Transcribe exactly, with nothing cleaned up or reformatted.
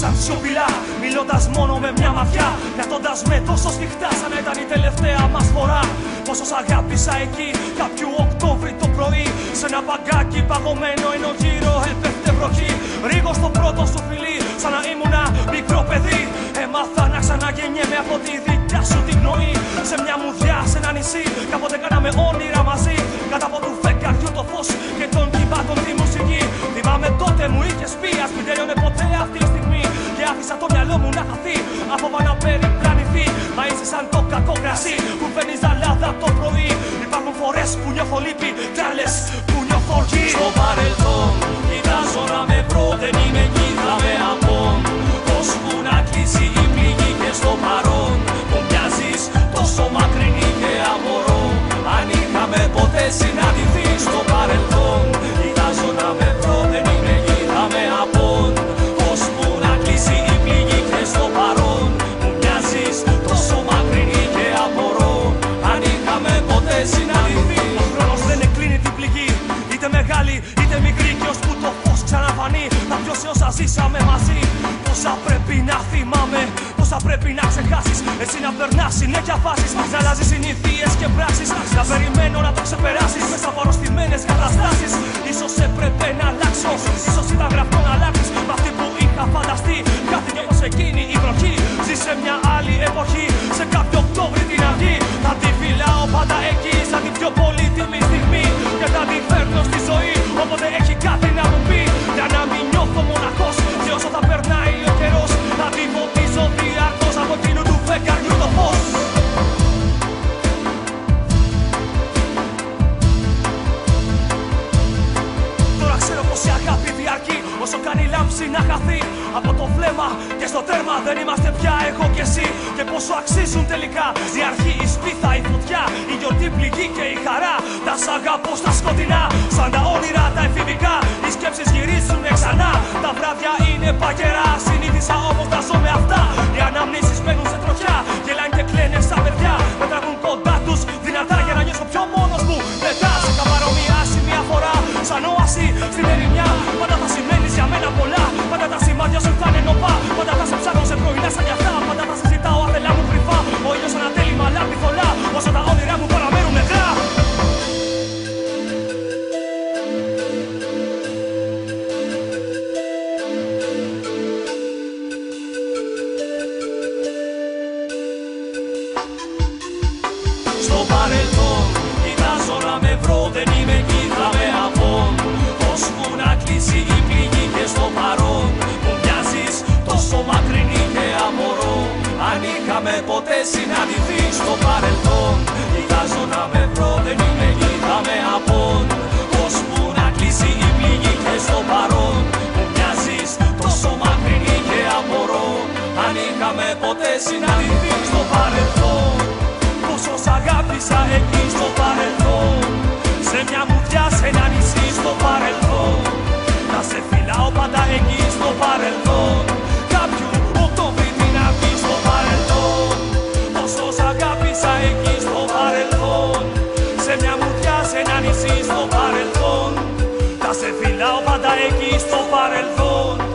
περάσαν σιωπηλά, μιλώντας μόνο με μια ματιά, κρατώντας με τόσο σφιχτά σαν να ήταν η τελευταία μας φορά. Πόσο σ' αγάπησα εκεί κάποιου Οκτώβρη το πρωί, σε ένα παγκάκι παγωμένο ενώ γύρω έπεφτε βροχή. Ρίγω στο πρώτο σου φιλί σαν να ήμουνα μικρό παιδί, έμαθα να ξαναγεννιέμαι από τη δικιά σου την πνοή. Σε μια μουδιά, σε ένα νησί, κάποτε κάναμε όνειρα μαζί, κάτω από του φεγγαριού το φως και των κυμπάτων τη μουσική. Θυμάμαι τότε μου είχες πει ας μην τελειώνε ποτέ αυτή η στιγμή, και άφησα το μυαλό μου να χαθεί από πάνω να περιπλανηθεί. Μα είσαι σαν το κακό κρασί που παίρνεις ζαλάδα το πρωί. Υπάρχουν φορές που νιώθω λύπη κι άλλες που νιώθω οργή. Στο παρελθόν κοιτάζω να με πρώτεν είμαι κι θα με απόν, ως που να κλείσει η πληγή και στο παρόν μου μοιάζεις τόσο μακρινή και αμορό. Αν είχαμε ποτέ συναντηθεί στο παρελθόν, κοιτάζω να με πρώτεν είμαι κι θα με απόν, ως που να κλείσει η πληγή και στο παρόν μου μοιάζεις τόσο μακρινή και αμορό. Αν είχαμε ποτέ συναντηθεί. Ο χρόνος δεν εκλείνει την πληγή, είτε μεγάλη είτε μικρή, και ως που το φως ξαναφανεί θα πιώσει όσα ζήσαμε μαζί. Πόσα πρέπει να θυμάμαι, πόσα πρέπει να ξεχάσεις, εσύ να περνάς συνέχεια φάσεις, να αλλάζεις συνήθειες και πράξεις, να περιμένω να το ξεπεράσεις μέσα από αρρωστημένες καταστάσεις. Ίσως έπρεπε να αλλάξω, ίσως ήταν γραφτό να αλλάξεις, μ' αυτή που είχα φανταστεί κάτι νιώθω σε εκείνη η βροχή. Ζει σε μια άλλη εποχή, σε κάποιο Οκτώβρη την αυγή, θα τη φυλάω πάντα εκεί σαν την πιο πολύτιμη στιγμή, και θα τη φέρνω στη ζωή όποτε έχει κάτι να μου πει, για να μην νιώθω μοναχός. Και όσο θα περνάει ο καιρός θα τη φωτίζω διαρκώς από εκείνου του φεγγαριού το φως. Τώρα ξέρω πως η αγάπη διαρκεί όσο κάνει λάμψη να χαθεί από το βλέμμα και στο τέρμα. Δεν είμαστε πια εγώ και εσύ, και πόσο αξίζουν τελικά η αρχή, η σπίθα, η φωτιά, η γιορτή, πληγή και η χαρά. Τα σ' αγαπώ στα σκοτεινά, σαν τα όνειρα τα εφηβικά, οι σκέψεις γυρίζουνε ξανά. Τα βράδια είναι παγερά, συνήθισα όμως να ζω με αυτά. Οι αναμνήσεις μένουν σε τροχιά, γελάνε και κλαίνε σαν παιδιά. Με τραβούν κοντά τους δυνατά για να νιώσω πιο μόνος μου. Μετά σε καμαρομοιάζει μια φορά, σαν όαση στην ερημιά. Πάντα θα σημαίνεις για μένα πολλά, πάντα τα σημάδια σου θα είναι νοπά. Πάντα θα σε ψάχνω σε πρωινά σαν κι αυτά, πάντα θα σε ζητάω αφελά μου κρυφά. Ο ήλιος ανατέλει μαλάβει θολά, όσο τα όνειρά μου παραμένουν νεκρά. Στο παρελθόν κοιτάζω να με βρω, δεν είμαι κι θα με απόν, ώσπου να κλείσει η πληγή και στο παρόν μου μοιάζεις τόσο μακρινή και αμορό. Αν είχαμε ποτέ συναντηθεί στο παρελθόν, κοιτάζω να με βρω, δεν είμαι κι θα με απόν, ώσπου να κλείσει η πληγή και στο παρόν μου μοιάζεις τόσο μακρινή και αμορό. Αν είχαμε ποτέ συναντηθεί στο παρελθόν, πόσο σ' αγάπησα εκεί στο παρελθόν, σε μια μουδιά, σε ένα νησί στο παρελθόν, να σε φιλάω πάντα εκεί στο παρελθόν, κάποιου Οκτώβρη την αυγή στο παρελθόν. Πόσο σ' αγάπησα εκεί στο παρελθόν, σε μια μουδιά, σε ένα νησί στο παρελθόν, να σε φιλάω πάντα εκεί στο παρελθόν.